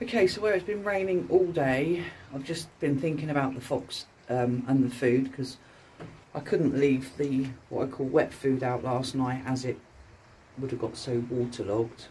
Okay, so where it's been raining all day, I've just been thinking about the fox and the food, because I couldn't leave the what I call wet food out last night, as it would have got so waterlogged.